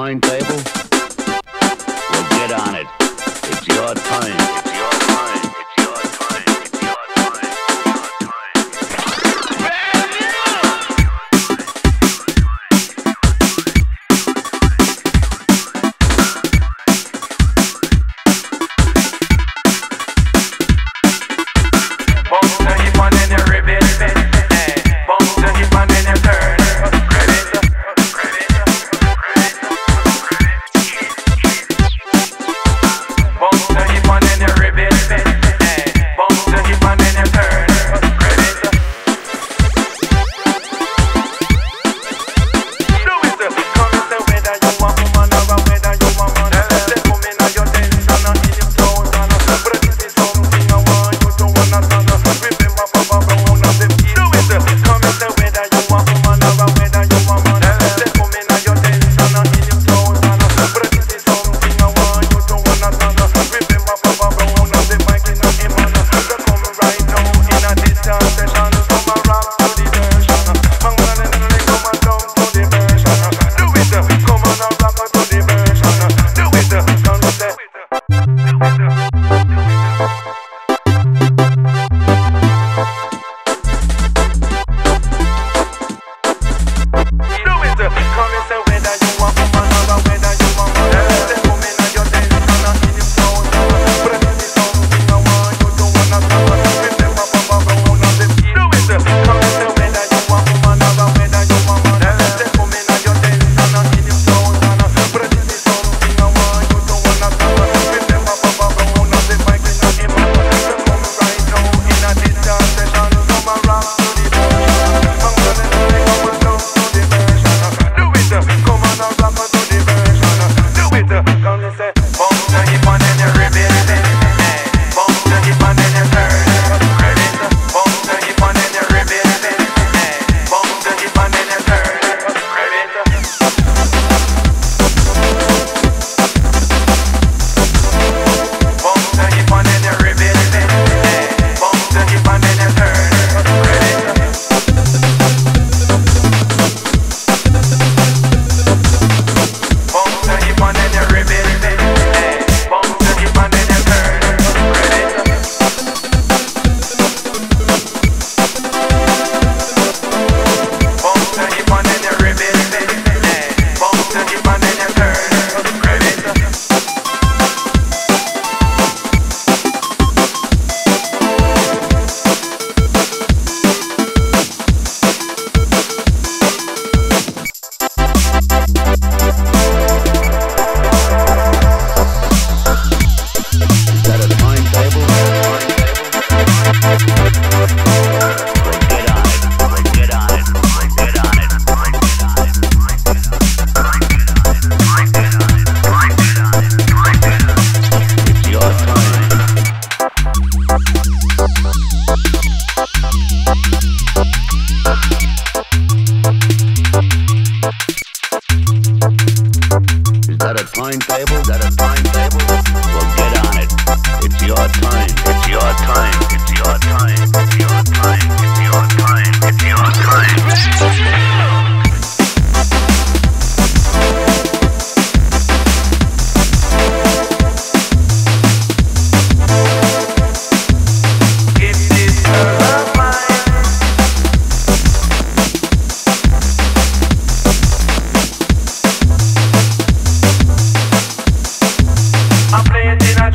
pine table? Well, get on it. It's your time. It's your time. It's your time. It's your time. It's your time. Bounce to the man in the ribbon. Bounce to the man in the turn.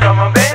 Come on, baby.